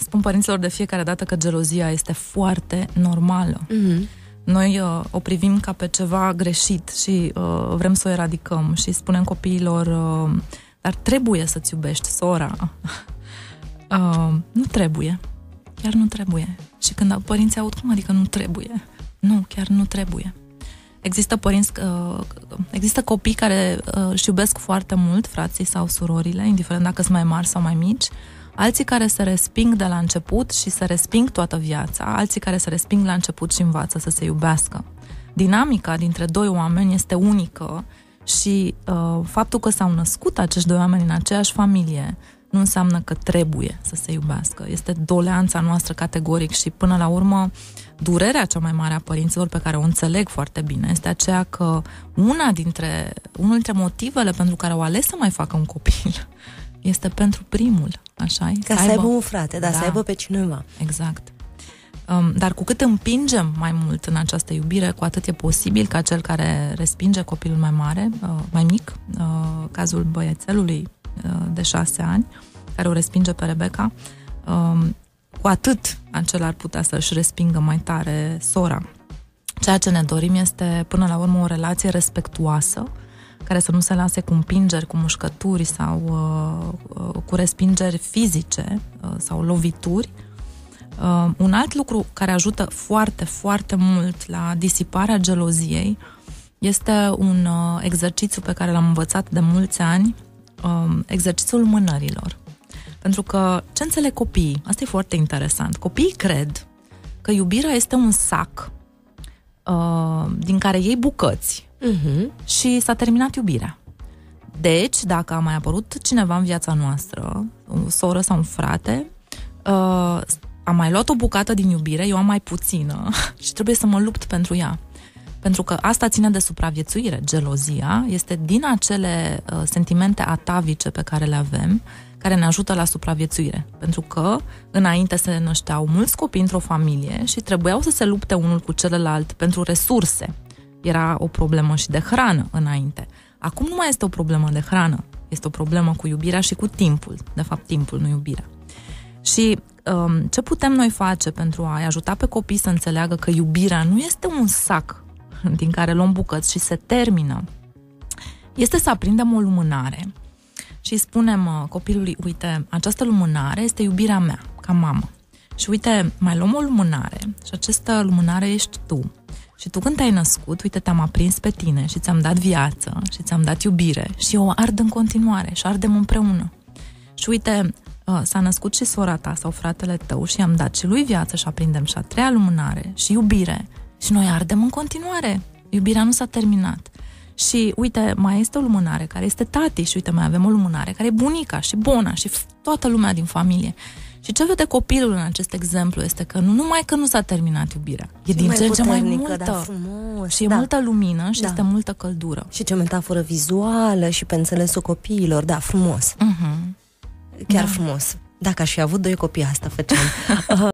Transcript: Spun părinților de fiecare dată că gelozia este foarte normală. Noi o privim ca pe ceva greșit și vrem să o eradicăm și spunem copiilor, dar trebuie să-ți iubești sora. Nu trebuie. Chiar nu trebuie. Și când părinții aud, cum adică nu trebuie? Nu, chiar nu trebuie. Există părinți, există copii care își iubesc foarte mult frații sau surorile, indiferent dacă sunt mai mari sau mai mici, alții care se resping de la început și se resping toată viața, alții care se resping la început și învață să se iubească. Dinamica dintre doi oameni este unică și faptul că s-au născut acești doi oameni în aceeași familie nu înseamnă că trebuie să se iubească. Este doleanța noastră categoric și până la urmă durerea cea mai mare a părinților, pe care o înțeleg foarte bine, este aceea că unul dintre motivele pentru care au ales să mai facă un copil este pentru primul, așa-i? Ca să aibă un frate, dar da, să aibă pe cineva. Exact. Dar cu cât împingem mai mult în această iubire, cu atât e posibil ca cel care respinge copilul mai mare, mai mic, cazul băiețelului de 6 ani, care o respinge pe Rebecca, cu atât acela ar putea să-și respingă mai tare sora. Ceea ce ne dorim este, până la urmă, o relație respectuoasă, care să nu se lase cu împingeri, cu mușcături sau cu respingeri fizice sau lovituri. Un alt lucru care ajută foarte, foarte mult la disiparea geloziei este un exercițiu pe care l-am învățat de mulți ani, exercițiul mânărilor. Pentru că ce înțeleg copiii? Asta e foarte interesant. Copiii cred că iubirea este un sac din care iei bucăți și s-a terminat iubirea. Deci, dacă a mai apărut cineva în viața noastră, o soră sau un frate, am mai luat o bucată din iubire, eu am mai puțină și trebuie să mă lupt pentru ea. Pentru că asta ține de supraviețuire. Gelozia este din acele sentimente atavice pe care le avem, care ne ajută la supraviețuire. Pentru că înainte se nășteau mulți copii într-o familie și trebuiau să se lupte unul cu celălalt pentru resurse. Era o problemă și de hrană înainte. Acum nu mai este o problemă de hrană. Este o problemă cu iubirea și cu timpul. De fapt, timpul, nu iubirea. Și ce putem noi face pentru a-i ajuta pe copii să înțeleagă că iubirea nu este un sac din care luăm bucăți și se termină, este să aprindem o lumânare și spunem copilului, uite, această lumânare este iubirea mea, ca mamă. Și uite, mai luăm o lumânare și această lumânare ești tu. Și tu când te-ai născut, uite, te-am aprins pe tine și ți-am dat viață și ți-am dat iubire și eu o ard în continuare și ardem împreună. Și uite, s-a născut și sora ta sau fratele tău și i-am dat și lui viață și aprindem și a treia lumânare și iubire și noi ardem în continuare. Iubirea nu s-a terminat. Și uite, mai este o lumânare care este tati și uite, mai avem o lumânare care e bunica și bona și toată lumea din familie. Și ce vede copilul în acest exemplu este că nu numai că nu s-a terminat iubirea, e din ce mai multă. Da, frumos, și e multă lumină și este multă căldură. Și ce metaforă vizuală și pe înțelesul copiilor, da, frumos. Chiar frumos. Dacă aș fi avut 2 copii, asta făceam.